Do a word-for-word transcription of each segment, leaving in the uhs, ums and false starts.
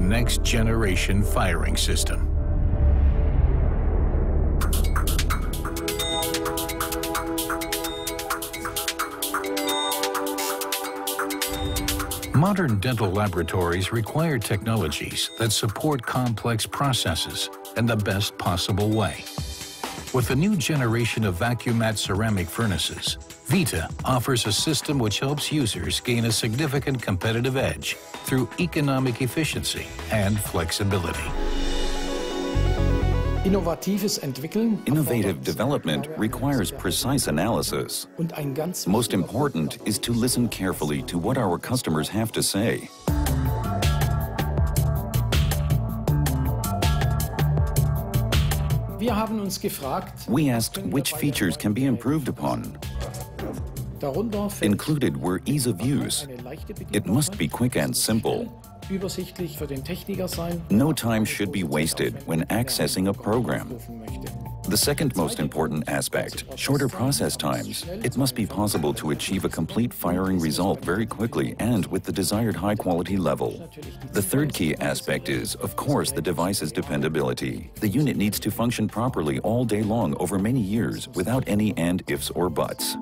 the next generation firing system. Modern dental laboratories require technologies that support complex processes in the best possible way. With the new generation of Vacumat ceramic furnaces, VITA offers a system which helps users gain a significant competitive edge through economic efficiency and flexibility. Innovative development requires precise analysis. Most important is to listen carefully to what our customers have to say. We asked which features can be improved upon. Included were ease of use. It must be quick and simple. No time should be wasted when accessing a program. The second most important aspect, shorter process times. It must be possible to achieve a complete firing result very quickly and with the desired high quality level. The third key aspect is, of course, the device's dependability. The unit needs to function properly all day long over many years without any and, ifs, or buts.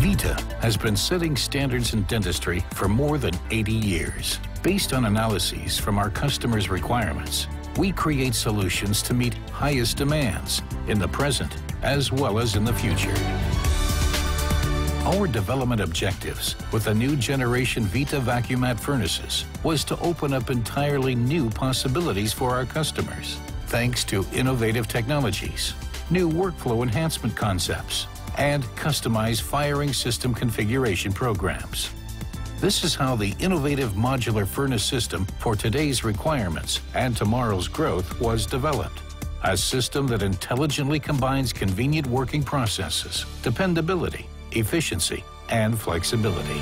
VITA has been setting standards in dentistry for more than eighty years. Based on analyses from our customers' requirements, we create solutions to meet highest demands in the present as well as in the future. Our development objectives with the new generation VITA Vacumat furnaces was to open up entirely new possibilities for our customers, thanks to innovative technologies, new workflow enhancement concepts, and customized firing system configuration programs. This is how the innovative modular furnace system for today's requirements and tomorrow's growth was developed. A system that intelligently combines convenient working processes, dependability, efficiency, and flexibility.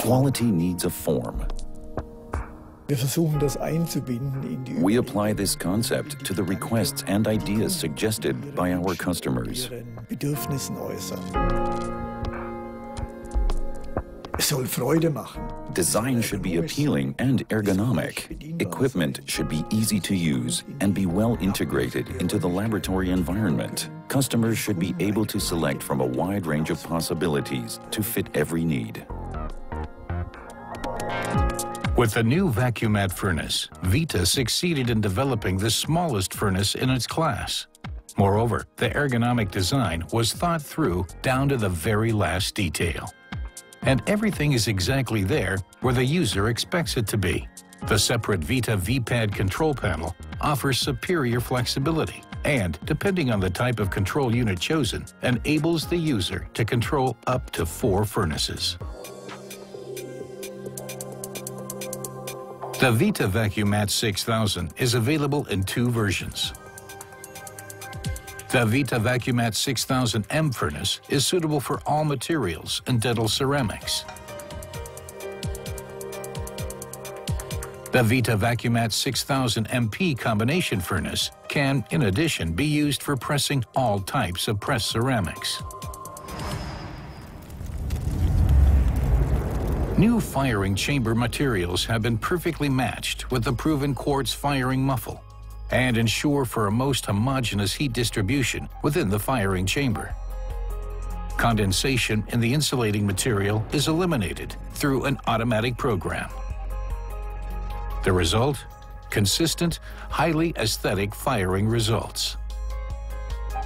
Quality needs a form. We apply this concept to the requests and ideas suggested by our customers. Design should be appealing and ergonomic. Equipment should be easy to use and be well integrated into the laboratory environment. Customers should be able to select from a wide range of possibilities to fit every need. With the new Vacumat furnace, VITA succeeded in developing the smallest furnace in its class. Moreover, the ergonomic design was thought through down to the very last detail. And everything is exactly there where the user expects it to be. The separate VITA V-Pad control panel offers superior flexibility and, depending on the type of control unit chosen, enables the user to control up to four furnaces. The VITA Vacumat six thousand is available in two versions. The VITA Vacumat six thousand M furnace is suitable for all materials and dental ceramics. The VITA Vacumat six thousand M P combination furnace can, in addition, be used for pressing all types of pressed ceramics. New firing chamber materials have been perfectly matched with the proven quartz firing muffle and ensure for a most homogeneous heat distribution within the firing chamber. Condensation in the insulating material is eliminated through an automatic program. The result? Consistent, highly aesthetic firing results.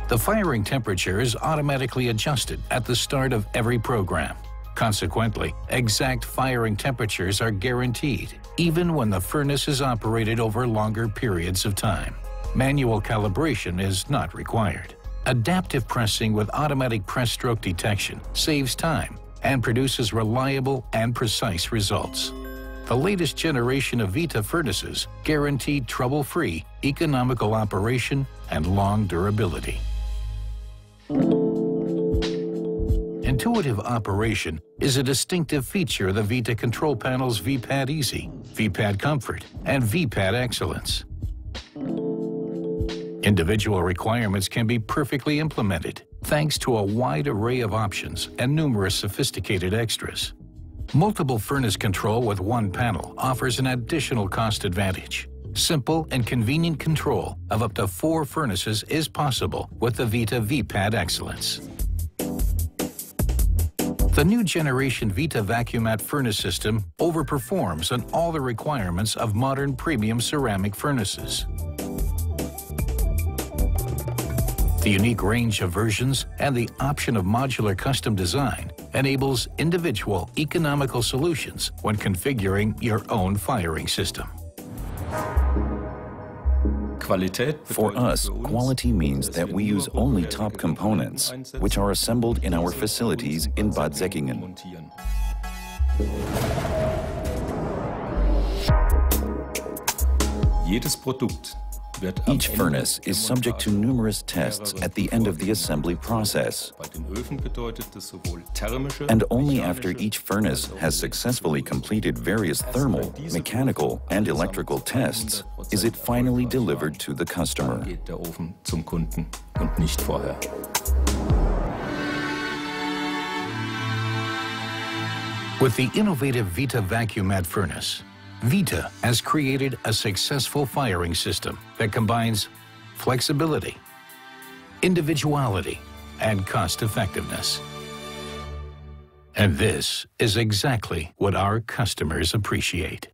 The firing temperature is automatically adjusted at the start of every program. Consequently, exact firing temperatures are guaranteed, even when the furnace is operated over longer periods of time. Manual calibration is not required. Adaptive pressing with automatic press stroke detection saves time and produces reliable and precise results. The latest generation of VITA furnaces guarantee trouble-free, economical operation and long durability. Intuitive operation is a distinctive feature of the VITA control panel's V-Pad Easy, V-Pad Comfort, and V-Pad Excellence. Individual requirements can be perfectly implemented thanks to a wide array of options and numerous sophisticated extras. Multiple furnace control with one panel offers an additional cost advantage. Simple and convenient control of up to four furnaces is possible with the VITA V-Pad Excellence. The new generation VITA Vacumat furnace system overperforms on all the requirements of modern premium ceramic furnaces. The unique range of versions and the option of modular custom design enables individual economical solutions when configuring your own firing system. For us, quality means that we use only top components, which are assembled in our facilities in Bad Säckingen. Each furnace is subject to numerous tests at the end of the assembly process. And only after each furnace has successfully completed various thermal, mechanical, and electrical tests is it finally delivered to the customer. With the innovative VITA Vacumat furnace, VITA has created a successful firing system that combines flexibility, individuality, and cost-effectiveness. And this is exactly what our customers appreciate.